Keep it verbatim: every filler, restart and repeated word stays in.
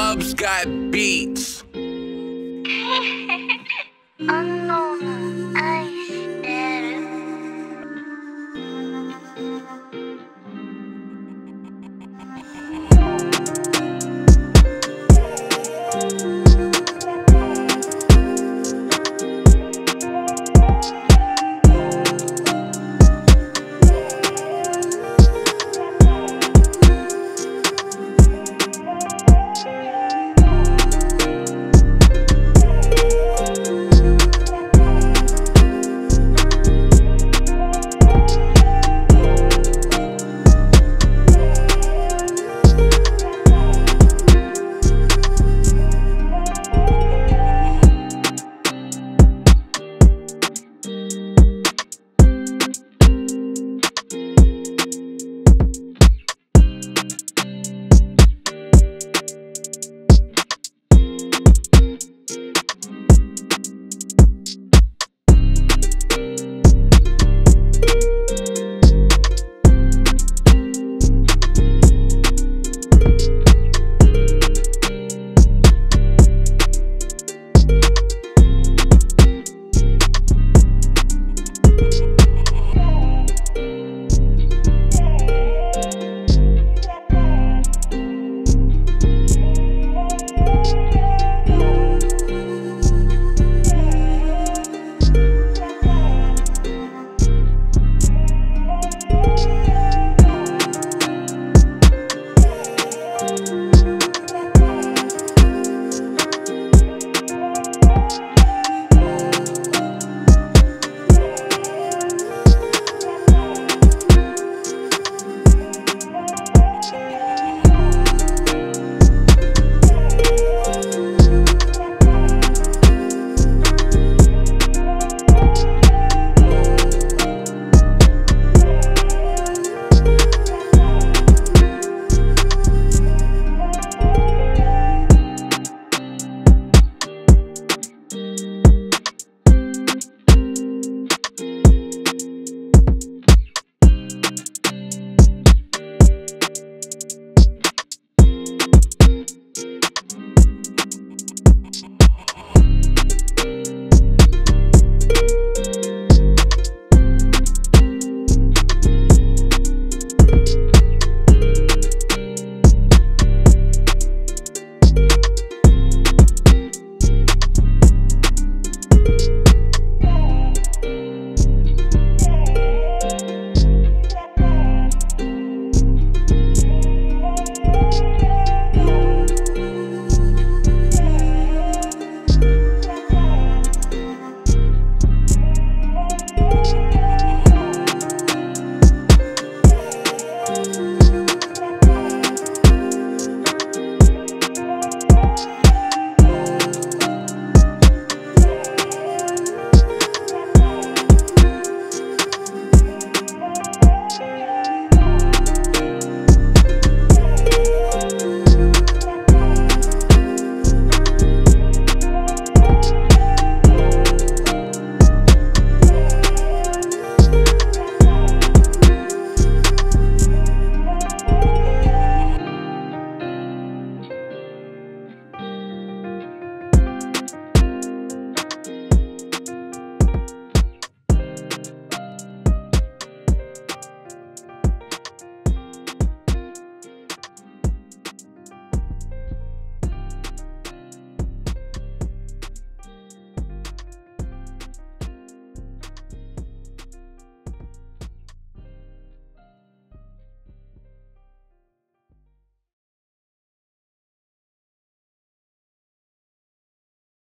Mubz Got Beats. Unknown.